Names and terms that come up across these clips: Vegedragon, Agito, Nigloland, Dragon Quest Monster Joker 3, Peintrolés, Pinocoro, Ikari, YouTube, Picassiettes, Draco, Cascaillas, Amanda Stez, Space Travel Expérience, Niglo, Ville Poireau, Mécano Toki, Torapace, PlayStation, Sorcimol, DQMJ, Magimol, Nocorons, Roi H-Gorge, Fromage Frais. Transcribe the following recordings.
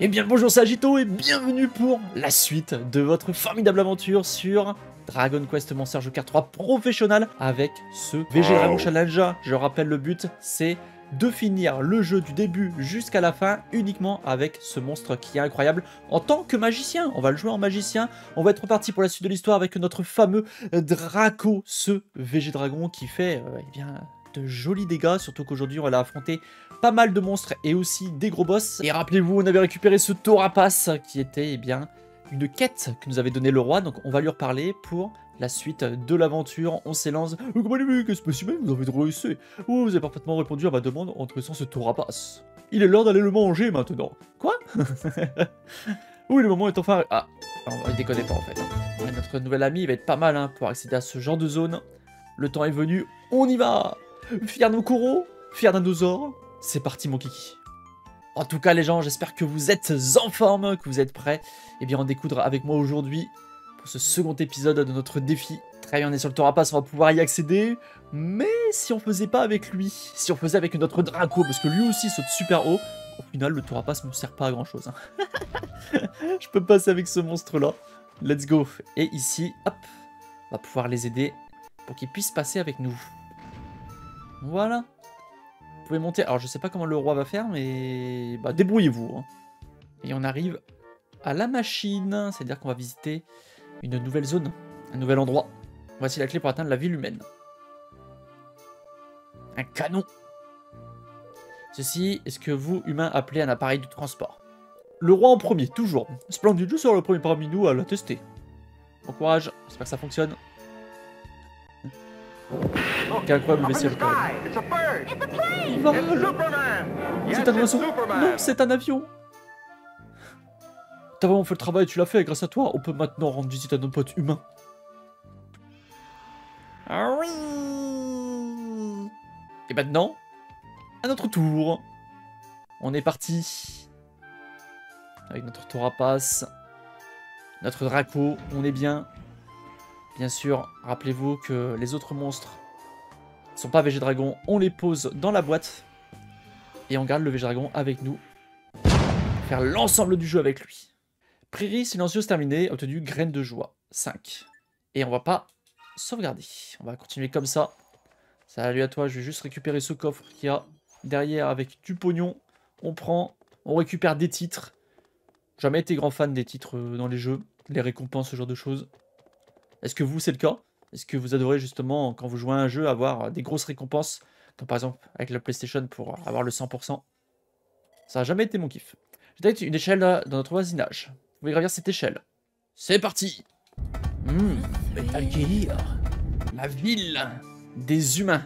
Eh bien bonjour, c'est Agito et bienvenue pour la suite de votre formidable aventure sur Dragon Quest Monster Joker 3 Professionnel avec ce Vegedragon Challenge. Je rappelle, le but c'est de finir le jeu du début jusqu'à la fin uniquement avec ce monstre qui est incroyable en tant que magicien. On va le jouer en magicien, on va être reparti pour la suite de l'histoire avec notre fameux Draco, ce Vegedragon qui fait de jolis dégâts, surtout qu'aujourd'hui on va affronter pas mal de monstres et aussi des gros boss. Et rappelez-vous, on avait récupéré ce Torapace qui était une quête que nous avait donné le roi, donc on va lui reparler pour la suite de l'aventure. On s'élance. Oh, comment les mecs, qu'est-ce que vous avez de réussir? Oh, vous avez parfaitement répondu à ma demande en connaissant ce Torapace. Il est l'heure d'aller le manger maintenant. Quoi? Oui, le moment est enfin... Ah, on va déconner pas en fait. Et notre nouvel ami, il va être pas mal pour accéder à ce genre de zone. Le temps est venu, on y va. Fier de nos coraux, fier d'un dinosaure, c'est parti mon kiki. En tout cas les gens, j'espère que vous êtes en forme, que vous êtes prêts. Et bien en découdre avec moi aujourd'hui pour ce second épisode de notre défi. Très bien, on est sur le Torapace, on va pouvoir y accéder. Mais si on faisait pas avec lui, si on faisait avec notre Draco, parce que lui aussi saute super haut, au final le Torapace me sert pas à grand chose. Je peux passer avec ce monstre là. Let's go. Et ici, hop, on va pouvoir les aider pour qu'ils puissent passer avec nous. Voilà. Vous pouvez monter. Alors, je sais pas comment le roi va faire, mais... Bah, débrouillez-vous, hein. Et on arrive à la machine. C'est-à-dire qu'on va visiter une nouvelle zone, un nouvel endroit. Voici la clé pour atteindre la ville humaine. Un canon. Ceci est ce que vous, humains, appelez un appareil de transport. Le roi en premier, toujours. Splendide, je serai le premier parmi nous à la tester. Bon courage, j'espère que ça fonctionne. Quel incroyable bestiaire. C'est un oiseau. Non, c'est un avion. T'as vraiment fait le travail, tu l'as fait, et grâce à toi, on peut maintenant rendre visite à nos potes humains. Ah oui. Et maintenant, à notre tour. On est parti. Avec notre Torapace, notre Draco, on est bien. Bien sûr, rappelez-vous que les autres monstres ne sont pas Vegedragon, on les pose dans la boîte et on garde le Vegedragon avec nous. Faire l'ensemble du jeu avec lui. Prairie silencieuse terminée, obtenu graines de joie, 5. Et on va pas sauvegarder, on va continuer comme ça. Salut à toi, je vais juste récupérer ce coffre qu'il y a derrière avec du pognon. On prend, on récupère des titres. Jamais été grand fan des titres dans les jeux, les récompenses, ce genre de choses. Est-ce que vous, c'est le cas? Est-ce que vous adorez justement, quand vous jouez à un jeu, avoir des grosses récompenses? Comme par exemple avec la PlayStation pour avoir le 100%. Ça n'a jamais été mon kiff. J'ai peut-être une échelle dans notre voisinage. Vous pouvez gravir cette échelle. C'est parti. La ville des humains.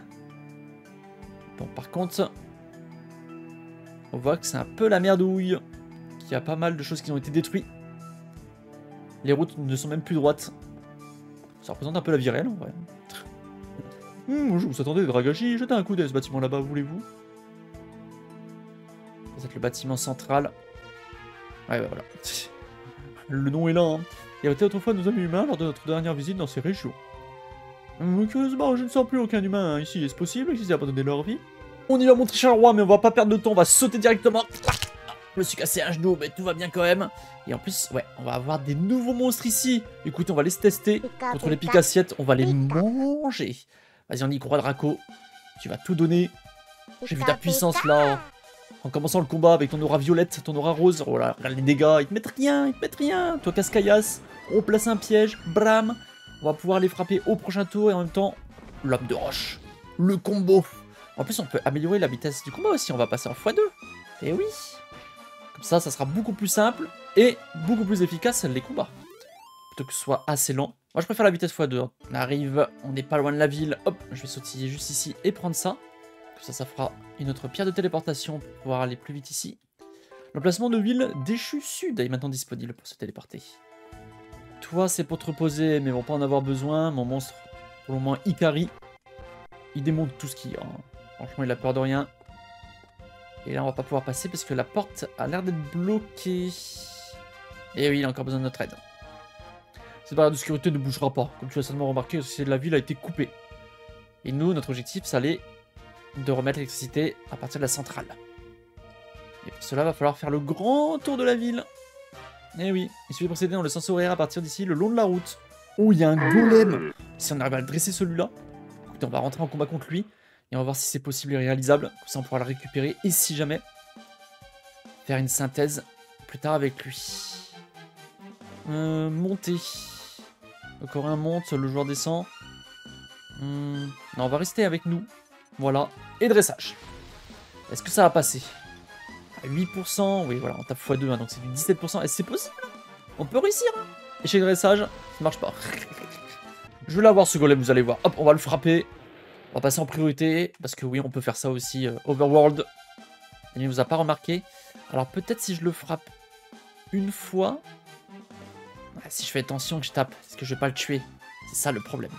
Bon, par contre, on voit que c'est un peu la merdouille. Qu'il y a pas mal de choses qui ont été détruites. Les routes ne sont même plus droites. Ça représente un peu la vie réelle, en vrai. Bonjour, vous attendez, Dragashi, jetez un coup d'œil à ce bâtiment là-bas, voulez-vous? Ça va être le bâtiment central. Ouais, bah voilà. Le nom est là, hein. Il y avait autrefois nos amis humains lors de notre dernière visite dans ces régions. Curieusement, je ne sens plus aucun humain ici. Est-ce possible qu'ils aient abandonné leur vie? On y va, mon très cher roi, mais on va pas perdre de temps, on va sauter directement. Je me suis cassé un genou, mais tout va bien quand même. Et en plus, ouais, on va avoir des nouveaux monstres ici. Écoutez, on va les tester. Contre les Picassiettes, on va les manger. Vas-y, on y croit, Draco. Tu vas tout donner. J'ai vu ta puissance, là. En commençant le combat avec ton aura violette, ton aura rose. Oh là, regarde les dégâts. Ils te mettent rien, ils te mettent rien. Toi, Cascaillas, on place un piège. Bram. On va pouvoir les frapper au prochain tour. Et en même temps, l'homme de roche. Le combo. En plus, on peut améliorer la vitesse du combat aussi. On va passer en x2. Et oui. Comme ça, ça sera beaucoup plus simple et beaucoup plus efficace les combats. Plutôt que ce soit assez lent. Moi, je préfère la vitesse x2. On arrive, on n'est pas loin de la ville. Hop, je vais sautiller juste ici et prendre ça. Comme ça, ça fera une autre pierre de téléportation pour pouvoir aller plus vite ici. L'emplacement de ville déchu sud est maintenant disponible pour se téléporter. Toi, c'est pour te reposer, mais ils vont pas en avoir besoin. Mon monstre, pour le moment, Ikari, il démonte tout ce qu'il y a. Franchement, il a peur de rien. Et là, on va pas pouvoir passer parce que la porte a l'air d'être bloquée. Et oui, il a encore besoin de notre aide. Cette barrière de sécurité ne bougera pas. Comme tu as certainement remarqué, la ville a été coupée. Et nous, notre objectif, ça allait de remettre l'électricité à partir de la centrale. Et pour cela, va falloir faire le grand tour de la ville. Eh oui, il suffit de procéder dans le sens horaire à partir d'ici, le long de la route. Oh, il y a un golem. Si on arrive à le dresser celui-là, écoutez, on va rentrer en combat contre lui. Et on va voir si c'est possible et réalisable. Comme ça, on pourra le récupérer. Et si jamais, faire une synthèse plus tard avec lui. Monter. Le coréen monte, le joueur descend. Non, on va rester avec nous. Voilà. Et dressage. Est-ce que ça va passer? 8%, oui, voilà, on tape x2, hein, donc c'est du 17%. Est-ce que c'est possible? On peut réussir, hein. Échec de dressage, ça marche pas. Je vais l'avoir ce golem, vous allez voir. Hop, on va le frapper. On va passer en priorité, parce que oui, on peut faire ça aussi. Overworld. Il ne vous a pas remarqué. Alors peut-être si je le frappe une fois. Ah, si je fais attention que je tape, est-ce que je vais pas le tuer? C'est ça le problème.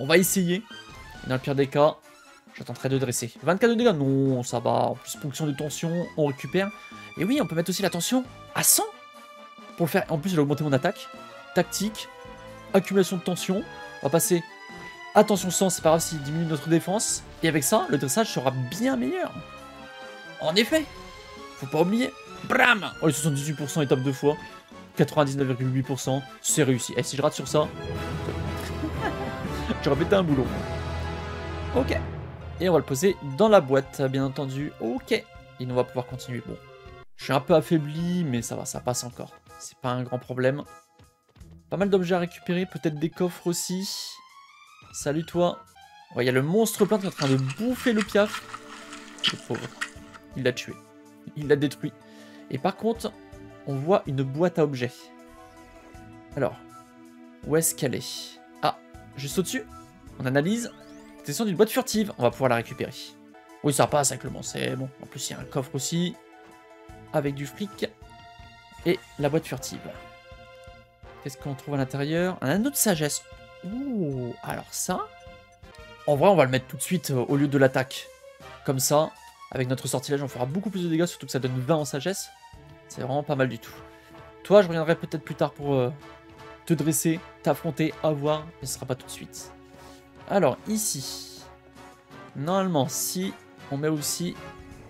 On va essayer. Et dans le pire des cas, je tenterai de dresser. 24 de dégâts, non, ça va. En plus, ponction de tension, on récupère. Et oui, on peut mettre aussi la tension à 100. Pour le faire, en plus, je vais augmenter mon attaque. Tactique, accumulation de tension. On va passer à tension 100, c'est pas grave s'il diminue notre défense. Et avec ça, le dressage sera bien meilleur. En effet, faut pas oublier. Bram! Oh, les 78% étape 2 fois. 99,8%, c'est réussi. Et si je rate sur ça, j'aurais pété un boulot. Ok. Et on va le poser dans la boîte, bien entendu. Ok. Et on va pouvoir continuer. Bon, je suis un peu affaibli, mais ça va, ça passe encore. C'est pas un grand problème. Pas mal d'objets à récupérer, peut-être des coffres aussi. Salut toi. Il y a le monstre plein qui est en train de bouffer le piaf. Le pauvre. Il l'a tué. Il l'a détruit. Et par contre, on voit une boîte à objets. Alors, où est-ce qu'elle est? Ah, juste au-dessus. On analyse. Question d'une boîte furtive, on va pouvoir la récupérer. Oui, ça passe avec le monstre, c'est bon. En plus, il y a un coffre aussi, avec du fric, et la boîte furtive. Qu'est-ce qu'on trouve à l'intérieur? Un anneau de sagesse. Ouh, alors ça... En vrai, on va le mettre tout de suite au lieu de l'attaque. Comme ça, avec notre sortilège, on fera beaucoup plus de dégâts, surtout que ça donne 20 en sagesse. C'est vraiment pas mal du tout. Toi, je reviendrai peut-être plus tard pour te dresser, t'affronter, avoir, mais ce sera pas tout de suite. Alors ici, normalement si on met aussi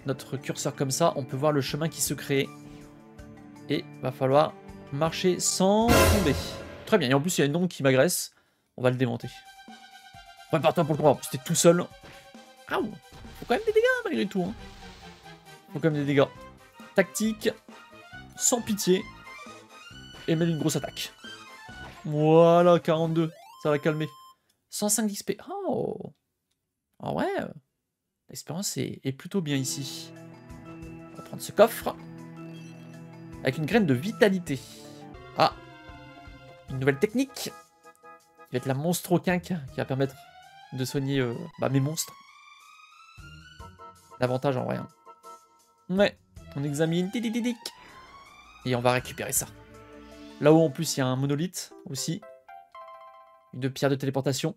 notre curseur comme ça, on peut voir le chemin qui se crée. Et va falloir marcher sans tomber. Très bien, et en plus il y a une ombre qui m'agresse, on va le démonter. Prépare-toi pour le combat, en plus t'es tout seul. Ah, faut quand même des dégâts malgré tout. Hein. Faut quand même des dégâts. Tactique, sans pitié, et même une grosse attaque. Voilà, 42, ça va calmer. 105 d'XP. Oh, ah ouais. L'espérance est plutôt bien ici. On va prendre ce coffre. Avec une graine de vitalité. Ah, une nouvelle technique. Il va être la monstre au quinque qui va permettre de soigner mes monstres. L'avantage en vrai. Hein. Ouais, on examine. Et on va récupérer ça. Là-haut en plus il y a un monolithe aussi. Une pierre de téléportation.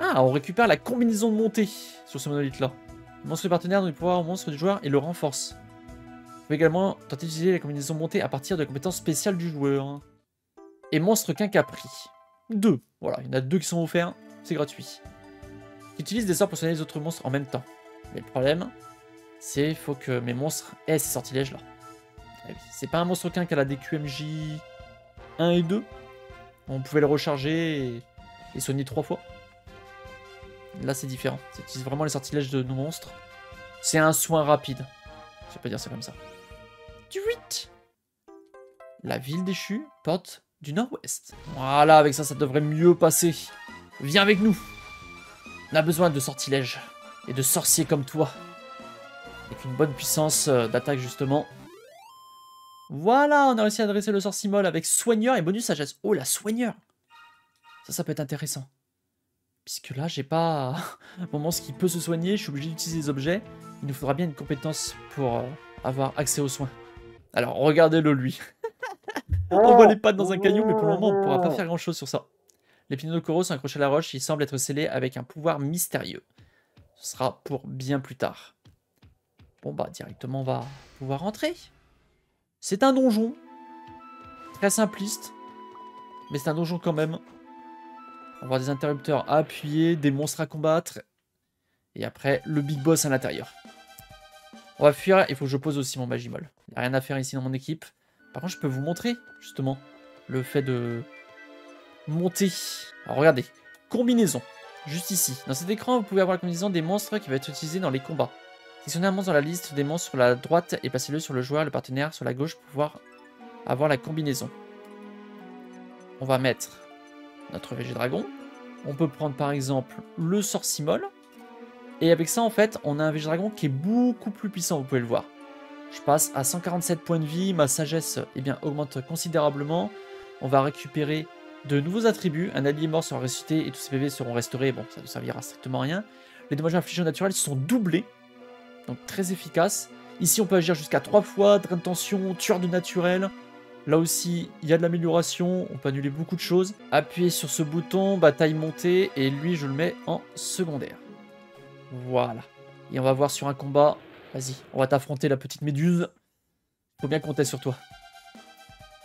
Ah, on récupère la combinaison de montée sur ce monolithe-là. Le monstre partenaire donne du pouvoir au monstre du joueur et le renforce. Vous pouvez également tenter d'utiliser la combinaison de montée à partir de la compétence spéciale du joueur. Et monstre qu'un capri. 2. Voilà, il y en a 2 qui sont offerts. C'est gratuit. Qui utilise des sorts pour soigner les autres monstres en même temps. Mais le problème, c'est qu'il faut que mes monstres aient ces sortilèges-là. C'est pas un monstre qu'un qui a la DQMJ 1 et 2. On pouvait le recharger et soigner 3 fois. Là c'est différent, c'est utilise vraiment les sortilèges de nos monstres. C'est un soin rapide. Je peux dire c'est comme ça. Du 8. La ville déchue porte du nord-ouest. Voilà, avec ça, ça devrait mieux passer. Viens avec nous. On a besoin de sortilèges et de sorciers comme toi. Avec une bonne puissance d'attaque justement. Voilà, on a réussi à dresser le Sorcimol avec soigneur et bonus sagesse. Oh la soigneur. Ça peut être intéressant. Puisque là, j'ai pas mon monstre qui peut se soigner, je suis obligé d'utiliser des objets. Il nous faudra bien une compétence pour avoir accès aux soins. Alors, regardez-le lui. On voit les pattes dans un caillou, mais pour le moment, on ne pourra pas faire grand-chose sur ça. Les Pinocoro sont accrochés à la roche, ils semblent être scellés avec un pouvoir mystérieux. Ce sera pour bien plus tard. Bon bah, directement, on va pouvoir rentrer. C'est un donjon. Très simpliste. Mais c'est un donjon quand même. On va avoir des interrupteurs à appuyer, des monstres à combattre. Et après, le big boss à l'intérieur. On va fuir. Il faut que je pose aussi mon Magimol. Il n'y a rien à faire ici dans mon équipe. Par contre, je peux vous montrer, justement, le fait de monter. Alors, regardez. Combinaison. Juste ici. Dans cet écran, vous pouvez avoir la combinaison des monstres qui va être utilisée dans les combats. Sélectionnez un monstre dans la liste des monstres sur la droite et passez-le sur le joueur, le partenaire, sur la gauche pour pouvoir avoir la combinaison. On va mettre notre Vegedragon. On peut prendre par exemple le Sorcimol. Et avec ça, en fait, on a un Vegedragon qui est beaucoup plus puissant, vous pouvez le voir. Je passe à 147 points de vie, ma sagesse eh bien, augmente considérablement. On va récupérer de nouveaux attributs. Un allié mort sera ressuscité et tous ses PV seront restaurés. Bon, ça ne servira strictement à rien. Les dommages infligés naturels sont doublés. Donc très efficace. Ici on peut agir jusqu'à 3 fois, drain de tension, tueur de naturel. Là aussi il y a de l'amélioration, on peut annuler beaucoup de choses. Appuyez sur ce bouton, bataille montée, et lui je le mets en secondaire. Voilà. Et on va voir sur un combat, vas-y, on va t'affronter la petite méduse. Faut bien compter sur toi.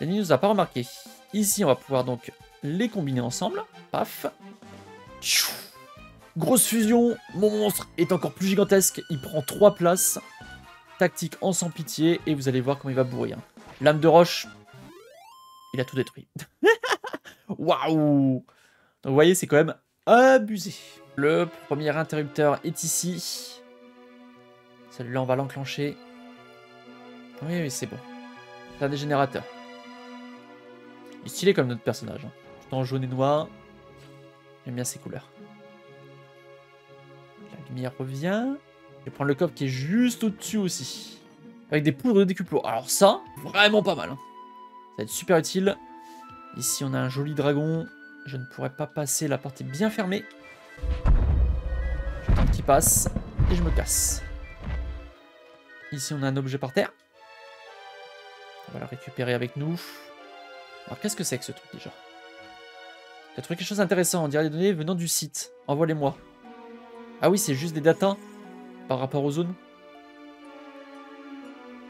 L'ennemi nous a pas remarqué. Ici on va pouvoir donc les combiner ensemble. Paf. Tchou. Grosse fusion, mon monstre est encore plus gigantesque, il prend 3 places. Tactique en sans pitié, et vous allez voir comment il va bourrir. Lame de roche, il a tout détruit. Waouh! Donc vous voyez, c'est quand même abusé. Le premier interrupteur est ici. Celui-là, on va l'enclencher. Oui, oui, c'est bon. C'est un dégénérateur. Il est stylé comme notre personnage. Hein. Tout en jaune et noir. J'aime bien ses couleurs. Lumière revient. Je vais prendre le coffre qui est juste au-dessus aussi. Avec des poudres de décuplo. Alors ça, vraiment pas mal. Hein. Ça va être super utile. Ici, on a un joli dragon. Je ne pourrais pas passer, la porte est bien fermée. J'attends qu'il passe. Et je me casse. Ici, on a un objet par terre. On va le récupérer avec nous. Alors, qu'est-ce que c'est que ce truc déjà? J'ai trouvé quelque chose d'intéressant. On dirait des données venant du site. Envoie-les-moi. Ah oui, c'est juste des datas par rapport aux zones.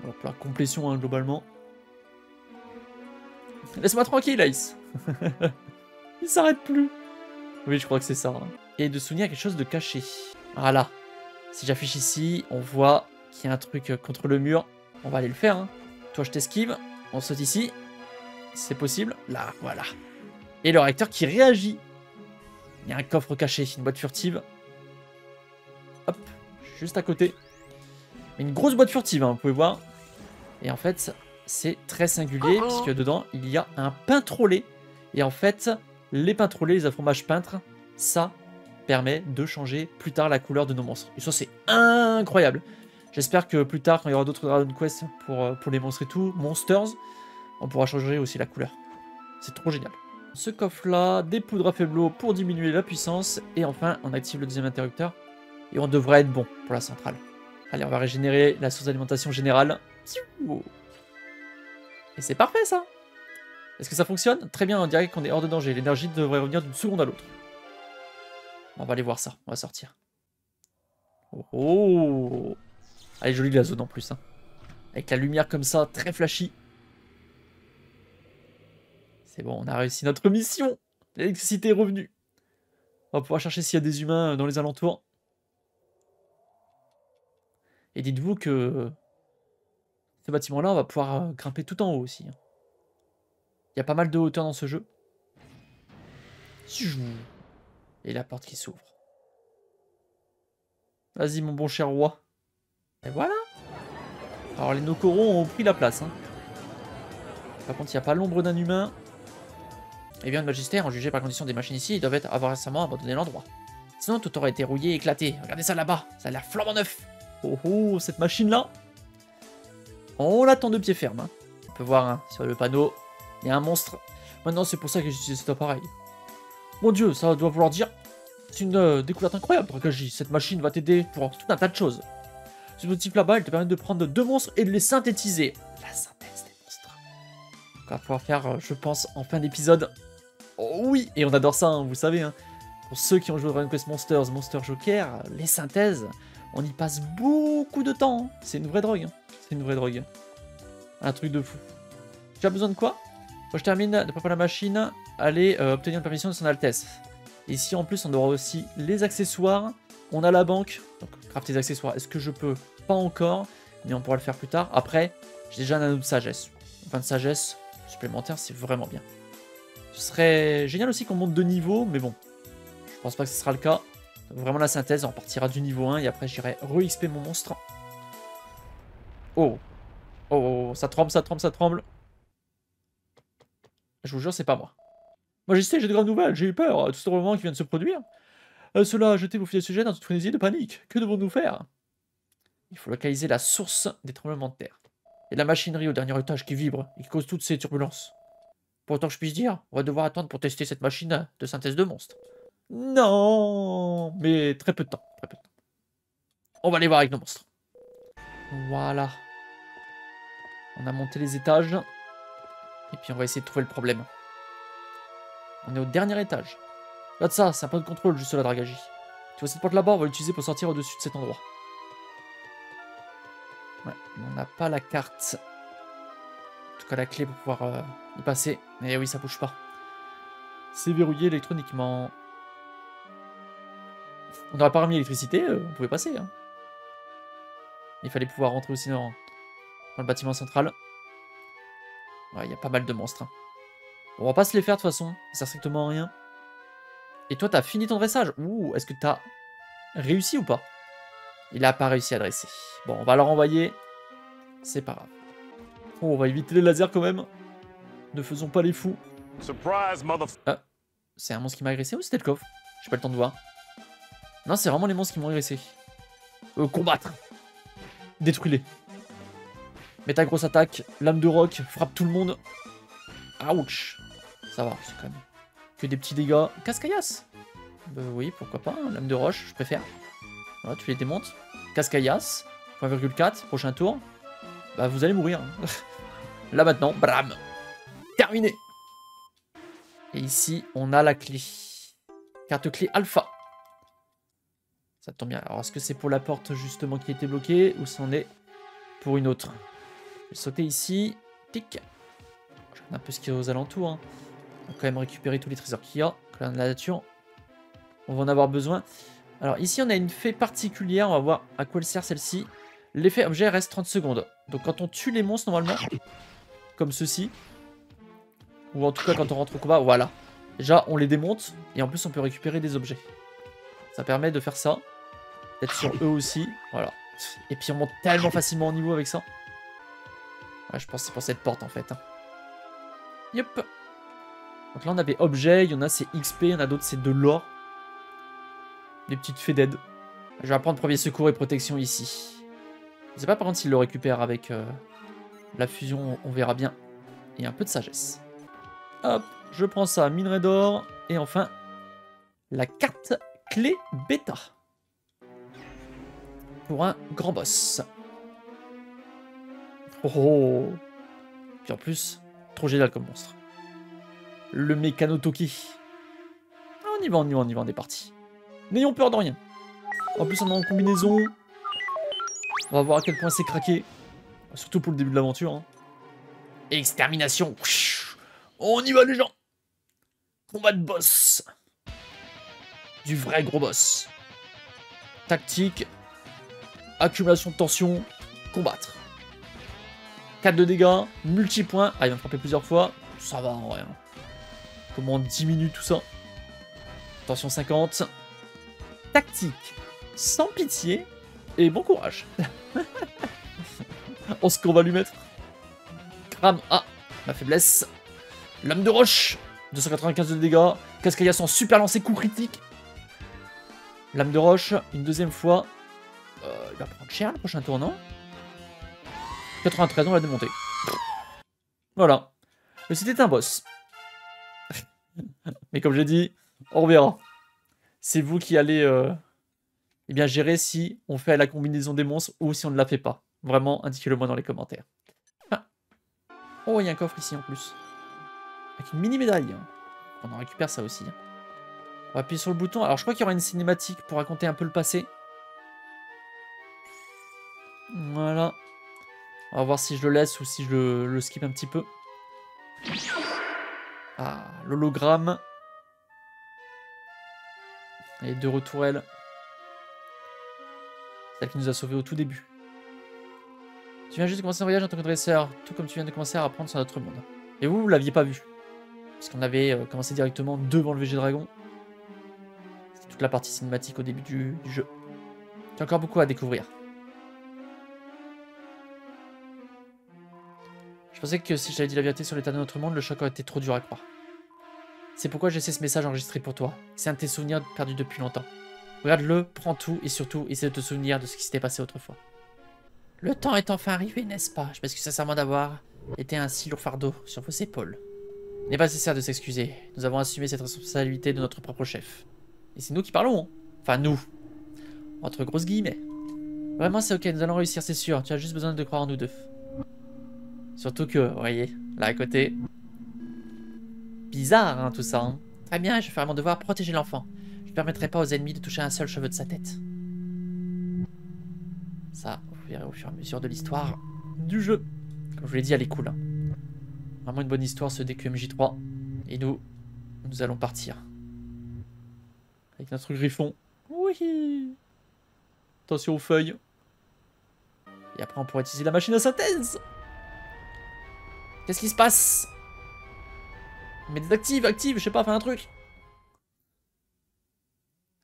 Alors pour la complétion, hein, globalement. Laisse-moi tranquille, Ice. Il s'arrête plus. Oui, je crois que c'est ça. Hein. Et de souvenir quelque chose de caché. Voilà. Si j'affiche ici, on voit qu'il y a un truc contre le mur. On va aller le faire. Hein. Toi, je t'esquive. On saute ici. C'est possible. Là, voilà. Et le réacteur qui réagit. Il y a un coffre caché, une boîte furtive. Hop, juste à côté. Une grosse boîte furtive, hein, vous pouvez voir. Et en fait, c'est très singulier, puisque dedans, il y a un Peintrolés. Et en fait, les Peintrolés, les fromages peintres, ça permet de changer plus tard la couleur de nos monstres. Et ça, c'est incroyable. J'espère que plus tard, quand il y aura d'autres Dragon Quest pour les monstres et tout, Monsters, on pourra changer aussi la couleur. C'est trop génial. Ce coffre-là, des poudres à faibleau pour diminuer la puissance. Et enfin, on active le deuxième interrupteur. Et on devrait être bon pour la centrale. Allez, on va régénérer la source d'alimentation générale. Et c'est parfait, ça. Est-ce que ça fonctionne? Très bien, on dirait qu'on est hors de danger. L'énergie devrait revenir d'une seconde à l'autre. On va aller voir ça. On va sortir. Oh! Elle est jolie la zone en plus. Hein. Avec la lumière comme ça, très flashy. C'est bon, on a réussi notre mission. L'électricité est revenue. On va pouvoir chercher s'il y a des humains dans les alentours. Et dites-vous que ce bâtiment-là, on va pouvoir grimper tout en haut aussi. Il y a pas mal de hauteur dans ce jeu. Et la porte qui s'ouvre. Vas-y, mon bon cher roi. Et voilà. Alors, les Nocorons ont pris la place. Hein. Par contre, il n'y a pas l'ombre d'un humain. Et bien, le magistère, en jugé par condition des machines ici, ils doivent avoir récemment abandonné l'endroit. Sinon, tout aurait été rouillé, éclaté. Regardez ça là-bas. Ça a l'air flambant neuf. Oh oh, cette machine-là, on l'attend de pied ferme. Hein. On peut voir hein, sur le panneau, il y a un monstre. Maintenant, c'est pour ça que j'utilise cet appareil. Mon dieu, ça doit vouloir dire... C'est une découverte incroyable, Drakaji. Cette machine va t'aider pour tout un tas de choses. Ce motif là-bas, elle te permet de prendre 2 monstres et de les synthétiser. La synthèse des monstres. On va pouvoir faire, je pense, en fin d'épisode. Oh oui, et on adore ça, hein, vous savez. Hein. Pour ceux qui ont joué à Dragon Quest Monsters, Monster Joker, les synthèses... On y passe beaucoup de temps. Hein. C'est une vraie drogue. Hein. C'est une vraie drogue. Un truc de fou. Tu as besoin de quoi? Quand je termine de préparer la machine, allez obtenir une permission de son Altesse. Et ici, en plus, on aura aussi les accessoires. On a la banque. Donc, craft les accessoires. Est-ce que je peux? Pas encore. mais on pourra le faire plus tard. Après, j'ai déjà un anneau de sagesse. Enfin, de sagesse supplémentaire, c'est vraiment bien. Ce serait génial aussi qu'on monte de niveau, mais bon, je pense pas que ce sera le cas. Vraiment la synthèse, on partira du niveau 1 et après j'irai re-XP mon monstre. Oh. Oh, ça tremble, ça tremble, ça tremble. Je vous jure, c'est pas moi. Moi j'ai de graves nouvelles, j'ai eu peur, tout ce moment qui vient de se produire. Cela a jeté vos fidèles sujets dans toute frénésie de panique. Que devons-nous faire? Il faut localiser la source des tremblements de terre. Et la machinerie au dernier étage qui vibre et qui cause toutes ces turbulences. Pour autant que je puisse dire, on va devoir attendre pour tester cette machine de synthèse de monstres. Non, mais très peu de temps, très peu de temps. On va aller voir avec nos monstres. Voilà. On a monté les étages. Et puis on va essayer de trouver le problème. On est au dernier étage. Là de ça, c'est un point de contrôle juste là, Dragagi. Tu vois cette porte là-bas, on va l'utiliser pour sortir au-dessus de cet endroit. Ouais, mais on n'a pas la carte. En tout cas la clé pour pouvoir y passer. Mais oui, ça bouge pas. C'est verrouillé électroniquement. On n'aurait pas remis l'électricité, on pouvait passer. Hein. Il fallait pouvoir rentrer aussi dans le bâtiment central. Ouais, il y a pas mal de monstres. Hein. Bon, on va pas se les faire de toute façon, ça sert strictement à rien. Et toi, t'as fini ton dressage. Ouh, est-ce que t'as réussi ou pas? Il a pas réussi à dresser. Bon, on va le renvoyer. C'est pas grave. Oh, on va éviter les lasers quand même. Ne faisons pas les fous. Ah, c'est un monstre qui m'a agressé ou c'était le coffre? J'ai pas le temps de voir. Non, c'est vraiment les monstres qui m'ont agressé. Combattre. Détruis-les. Mets ta grosse attaque, lame de roc, frappe tout le monde. Ouch. Ça va, c'est quand même que des petits dégâts. Cascaillas. Oui, pourquoi pas, lame de roche, je préfère. Voilà, tu les démontes. Cascaillas, 1,4, prochain tour. Bah, vous allez mourir. Là maintenant, bram. Terminé. Et ici, on a la clé. Carte clé alpha. Ça tombe bien. Alors, est-ce que c'est pour la porte, justement, qui était bloquée ou c'en est pour une autre? Je vais sauter ici. Tic. Je regarde un peu ce qu'il y a aux alentours. Hein. On va quand même récupérer tous les trésors qu'il y a. Clan de la nature. On va en avoir besoin. Alors, ici, on a une fée particulière. On va voir à quoi elle sert, celle-ci. L'effet objet reste 30 secondes. Donc, quand on tue les monstres, normalement, comme ceci, ou en tout cas, quand on rentre au combat, voilà. Déjà, on les démonte. Et en plus, on peut récupérer des objets. Ça permet de faire ça. D'être sur eux aussi. Voilà. Et puis on monte tellement facilement en niveau avec ça. Ouais, je pense que c'est pour cette porte en fait. Hein. Yep. Donc là on avait objet, il y en a c'est XP, il y en a d'autres c'est de l'or. Des petites fées d'aide. Je vais apprendre premier secours et protection ici. Je sais pas par contre s'il le récupère avec la fusion, on verra bien. Et un peu de sagesse. Hop, je prends ça, minerai d'or. Et enfin, la carte clé bêta. Pour un grand boss. Oh. Puis en plus, trop génial comme monstre. Le Mécano Toki. Ah, on y va, on y va, on y va, on est parti. N'ayons peur de rien. En plus, on est en combinaison. On va voir à quel point c'est craqué. Surtout pour le début de l'aventure. Hein. Extermination. On y va les gens. Combat de boss. Du vrai gros boss. Tactique. Accumulation de tension, combattre. 4 de dégâts, multipoint. Ah, il va me frapper plusieurs fois. Ça va en vrai. Comment on diminue tout ça? Tension 50. Tactique, sans pitié. Et bon courage. On se qu'on va lui mettre. Crame. Ah, ma faiblesse. Lame de roche. 295 de dégâts. Cascaillas en super lancé, coup critique. Lame de roche, une deuxième fois. Il va prendre cher le prochain tour, non? 93, on l'a démonté. Voilà. C'était un boss. Mais comme j'ai dit, on verra. C'est vous qui allez eh bien, gérer si on fait la combinaison des monstres ou si on ne la fait pas. Vraiment, indiquez-le moi dans les commentaires. Ah. Oh, il y a un coffre ici en plus. Avec une mini médaille. On en récupère ça aussi. On va appuyer sur le bouton. Alors je crois qu'il y aura une cinématique pour raconter un peu le passé. Voilà. On va voir si je le laisse ou si je le skip un petit peu. Ah, l'hologramme. Et deux retourelles. Celle qui nous a sauvés au tout début. Tu viens juste de commencer un voyage en tant que dresseur, tout comme tu viens de commencer à apprendre sur notre monde. Et vous, vous l'aviez pas vu. Parce qu'on avait commencé directement devant le Vegedragon. C'était toute la partie cinématique au début du jeu. Il y a encore beaucoup à découvrir. Je pensais que si j'avais dit la vérité sur l'état de notre monde, le choc aurait été trop dur à croire. C'est pourquoi j'ai laissé ce message enregistré pour toi. C'est un de tes souvenirs perdus depuis longtemps. Regarde-le, prends tout et surtout, essaie de te souvenir de ce qui s'était passé autrefois. Le temps est enfin arrivé, n'est-ce pas? Je m'excuse sincèrement d'avoir été un si lourd fardeau sur vos épaules. Il n'est pas nécessaire de s'excuser. Nous avons assumé cette responsabilité de notre propre chef. Et c'est nous qui parlons, hein. Enfin, nous. Entre grosses guillemets. Vraiment, c'est ok, nous allons réussir, c'est sûr. Tu as juste besoin de croire en nous deux. Surtout que, vous voyez, là à côté... Bizarre, hein, tout ça, hein. Très bien, je vais faire mon devoir, protéger l'enfant. Je ne permettrai pas aux ennemis de toucher un seul cheveu de sa tête. Ça, vous verrez au fur et à mesure de l'histoire du jeu. Comme je vous l'ai dit, elle est cool, hein. Vraiment une bonne histoire, ce DQMJ3. Et nous allons partir. Avec notre griffon. Oui. Attention aux feuilles. Et après, on pourra utiliser la machine à synthèse. Qu'est-ce qui se passe? Mais désactive, active, je sais pas, fais un truc.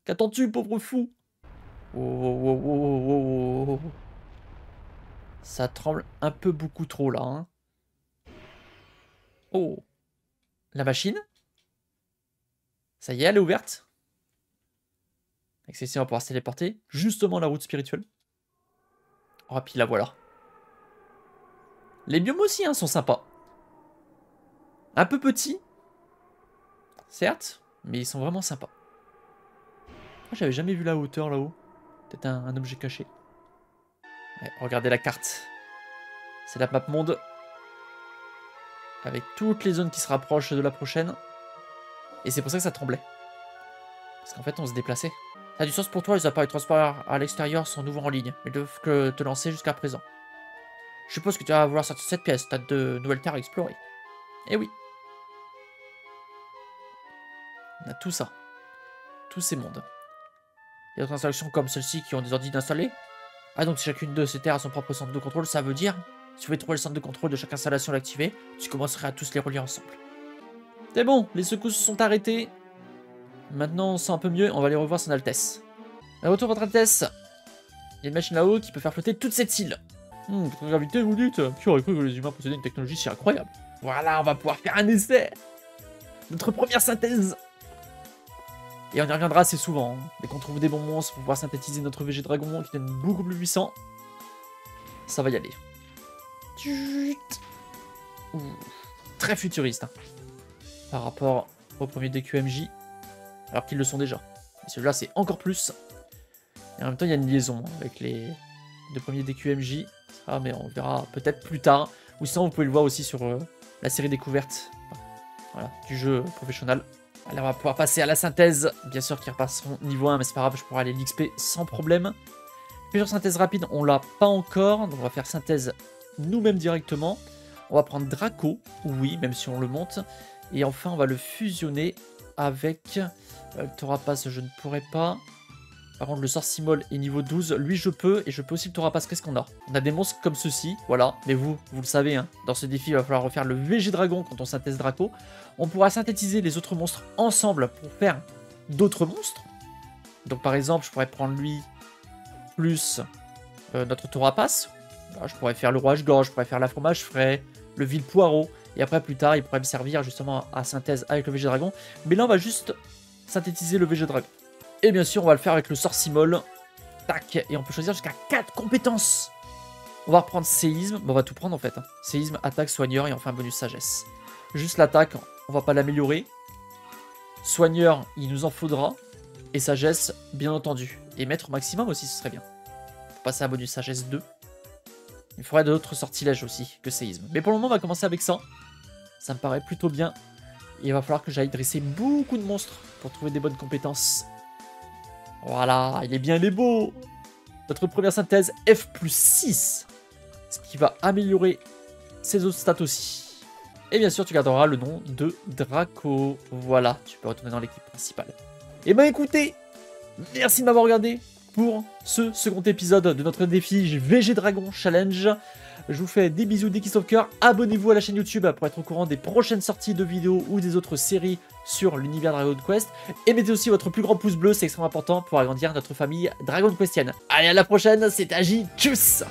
Qu'attends-tu, pauvre fou? Oh, oh, oh, oh, oh. Ça tremble un peu beaucoup trop, là. Hein. Oh. La machine? Ça y est, elle est ouverte. Excellent, on va pouvoir se téléporter. Justement, la route spirituelle. Oh, puis la voilà. Les biomes aussi, hein, sont sympas. Un peu petits. Certes, mais ils sont vraiment sympas. Moi, j'avais jamais vu la hauteur là-haut. Peut-être un objet caché. Ouais, regardez la carte. C'est la map monde. Avec toutes les zones qui se rapprochent de la prochaine. Et c'est pour ça que ça tremblait. Parce qu'en fait, on se déplaçait. Ça a du sens pour toi, les appareils transparents à l'extérieur sont nouveaux en ligne. Mais ils doivent que te lancer jusqu'à présent. Je suppose que tu vas vouloir sortir de cette pièce. T'as de nouvelles terres à explorer. Eh oui. On a tout ça. Tous ces mondes. Il y a d'autres installations comme celles-ci qui ont des ordinateurs installés. Ah, donc si chacune de ces terres a son propre centre de contrôle, ça veut dire... Si vous voulez trouver le centre de contrôle de chaque installation et l'activer, tu commenceras à tous les relier ensemble. C'est bon, les secousses sont arrêtées. Maintenant, on sent un peu mieux, on va aller revoir son Altesse. À retour, votre Altesse. Il y a une machine là-haut qui peut faire flotter toute cette île. Votre gravité, vous dites? Qui aurait cru que les humains possédaient une technologie si incroyable? Voilà, on va pouvoir faire un essai. Notre première synthèse. Et on y reviendra assez souvent. Dès qu'on trouve des bons monstres pour pouvoir synthétiser notre Vegedragon qui devient beaucoup plus puissant. Ça va y aller. Ouh, très futuriste. Hein, par rapport au premier DQMJ. Alors qu'ils le sont déjà. Et celui-là, c'est encore plus. Et en même temps, il y a une liaison avec les deux premiers DQMJ. Ah, mais on verra peut-être plus tard. Ou sinon, vous pouvez le voir aussi sur... la série découverte, voilà, du jeu professionnel. Alors on va pouvoir passer à la synthèse. Bien sûr qu'ils repasseront niveau 1, mais c'est pas grave, je pourrai aller l'XP sans problème. Plusieurs synthèses rapides, on l'a pas encore. Donc on va faire synthèse nous-mêmes directement. On va prendre Draco, oui, même si on le monte. Et enfin, on va le fusionner avec Torapace, je ne pourrais pas. Par contre, le Sorcimol est niveau 12. Lui, je peux. Et je peux aussi le Torapace. Qu'est-ce qu'on a? On a des monstres comme ceci. Voilà. Mais vous le savez, hein, dans ce défi, il va falloir refaire le Vegedragon quand on synthèse Draco. On pourra synthétiser les autres monstres ensemble pour faire d'autres monstres. Donc, par exemple, je pourrais prendre lui plus notre Torapace. Là, je pourrais faire le Roi H-Gorge. Je pourrais faire la Fromage Frais. Le Ville Poireau. Et après, plus tard, il pourrait me servir justement à synthèse avec le Vegedragon. Mais là, on va juste synthétiser le Vegedragon. Et bien sûr, on va le faire avec le Sorcimol. Tac. Et on peut choisir jusqu'à 4 compétences. On va reprendre Séisme. Bon, on va tout prendre en fait. Hein. Séisme, attaque, soigneur et enfin bonus sagesse. Juste l'attaque, on va pas l'améliorer. Soigneur, il nous en faudra. Et sagesse, bien entendu. Et mettre au maximum aussi, ce serait bien. Pour passer à bonus sagesse 2. Il faudrait d'autres sortilèges aussi que Séisme. Mais pour le moment, on va commencer avec ça. Ça me paraît plutôt bien. Et il va falloir que j'aille dresser beaucoup de monstres pour trouver des bonnes compétences. Voilà, il est bien, il est beau. Notre première synthèse, F plus 6. Ce qui va améliorer ses autres stats aussi. Et bien sûr, tu garderas le nom de Draco. Voilà, tu peux retourner dans l'équipe principale. Et ben écoutez, merci de m'avoir regardé. pour ce second épisode de notre défi Vegedragon Challenge. Je vous fais des bisous, des kisses au cœur. Abonnez-vous à la chaîne YouTube pour être au courant des prochaines sorties de vidéos ou des autres séries sur l'univers Dragon Quest. Et mettez aussi votre plus grand pouce bleu, c'est extrêmement important pour agrandir notre famille Dragon Questienne. Allez, à la prochaine, c'est Agi, tchuss!